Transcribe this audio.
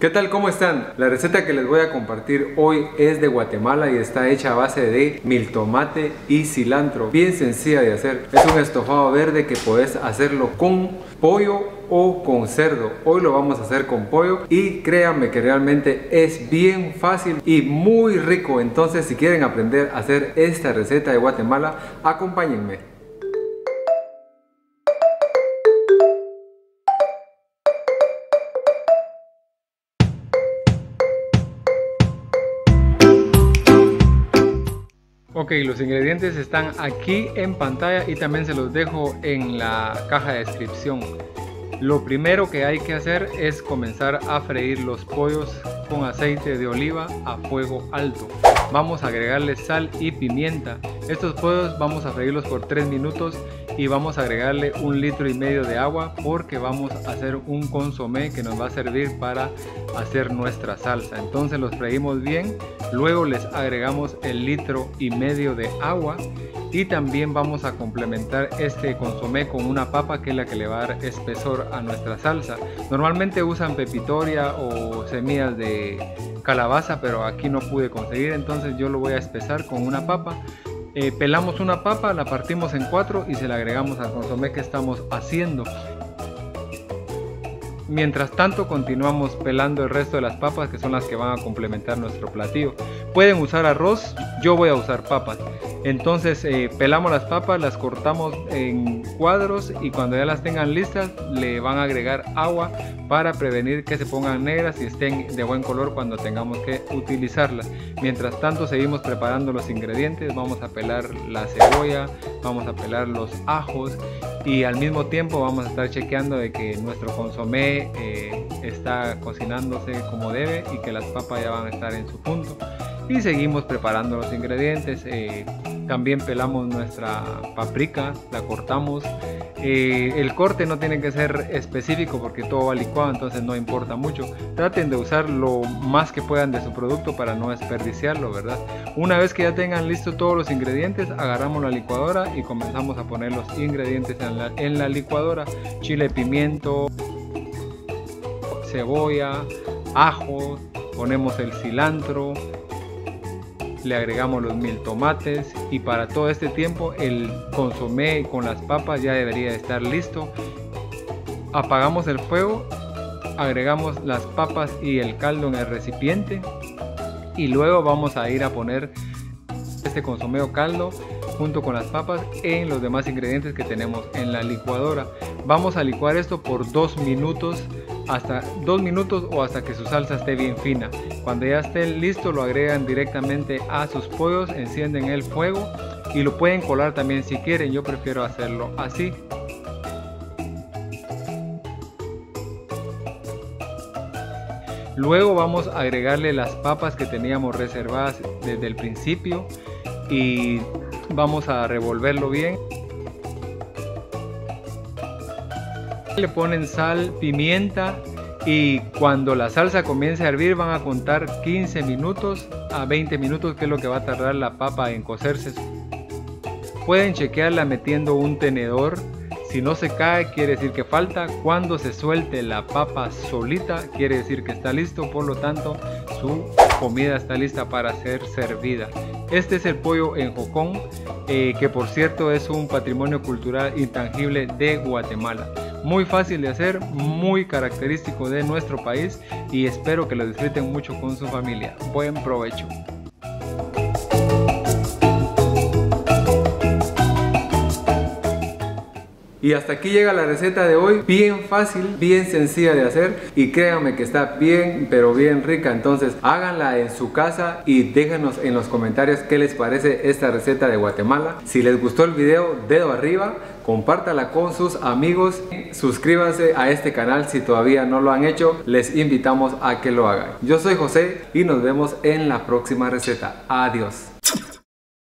¿Qué tal? ¿Cómo están? La receta que les voy a compartir hoy es de Guatemala y está hecha a base de miltomate y cilantro. Bien sencilla de hacer. Es un estofado verde que podés hacerlo con pollo o con cerdo. Hoy lo vamos a hacer con pollo y créanme que realmente es bien fácil y muy rico. Entonces, si quieren aprender a hacer esta receta de Guatemala, acompáñenme. Ok, los ingredientes están aquí en pantalla y también se los dejo en la caja de descripción. Lo primero que hay que hacer es comenzar a freír los pollos con aceite de oliva a fuego alto. Vamos a agregarle sal y pimienta. Estos pollos vamos a freírlos por 3 minutos y vamos a agregarle 1,5 litros de agua porque vamos a hacer un consomé que nos va a servir para hacer nuestra salsa. Entonces los freímos bien, luego les agregamos 1,5 litros de agua y también vamos a complementar este consomé con una papa que es la que le va a dar espesor a nuestra salsa. Normalmente usan pepitoria o semillas de calabaza, pero aquí no pude conseguir, entonces yo lo voy a espesar con una papa. Pelamos una papa, la partimos en 4 y se la agregamos al consomé que estamos haciendo. Mientras tanto continuamos pelando el resto de las papas que son las que van a complementar nuestro platillo. Pueden usar arroz, yo voy a usar papas. Entonces pelamos las papas, las cortamos en cuadros y cuando ya las tengan listas le van a agregar agua para prevenir que se pongan negras y estén de buen color cuando tengamos que utilizarlas. Mientras tanto seguimos preparando los ingredientes, vamos a pelar la cebolla, vamos a pelar los ajos y al mismo tiempo vamos a estar chequeando de que nuestro consomé está cocinándose como debe y que las papas ya van a estar en su punto. Y seguimos preparando los ingredientes, también pelamos nuestra paprika, la cortamos. El corte no tiene que ser específico porque todo va licuado, entonces no importa mucho. Traten de usar lo más que puedan de su producto para no desperdiciarlo, ¿verdad? Una vez que ya tengan listo todos los ingredientes, agarramos la licuadora y comenzamos a poner los ingredientes en la licuadora. Chile, pimiento, cebolla, ajo, ponemos el cilantro. Le agregamos los miltomates y para todo este tiempo el consomé con las papas ya debería estar listo. Apagamos el fuego, agregamos las papas y el caldo en el recipiente y luego vamos a ir a poner este consomé o caldo junto con las papas en los demás ingredientes que tenemos en la licuadora. Vamos a licuar esto por 2 minutos. Hasta 2 minutos o hasta que su salsa esté bien fina. Cuando ya esté listo lo agregan directamente a sus pollos, encienden el fuego y lo pueden colar también si quieren, yo prefiero hacerlo así. Luego vamos a agregarle las papas que teníamos reservadas desde el principio y vamos a revolverlo bien. Le ponen sal, pimienta y cuando la salsa comience a hervir van a contar 15 minutos a 20 minutos que es lo que va a tardar la papa en cocerse. Pueden chequearla metiendo un tenedor, si no se cae quiere decir que falta, cuando se suelte la papa solita quiere decir que está listo, por lo tanto su comida está lista para ser servida. Este es el pollo en Jocon, que por cierto es un patrimonio cultural intangible de Guatemala. Muy fácil de hacer, muy característico de nuestro país y espero que lo disfruten mucho con su familia. Buen provecho. Y hasta aquí llega la receta de hoy, bien fácil, bien sencilla de hacer y créanme que está bien pero bien rica, entonces háganla en su casa y déjanos en los comentarios qué les parece esta receta de Guatemala. Si les gustó el video, dedo arriba, compártala con sus amigos, suscríbanse a este canal si todavía no lo han hecho, les invitamos a que lo hagan. Yo soy José y nos vemos en la próxima receta. Adiós.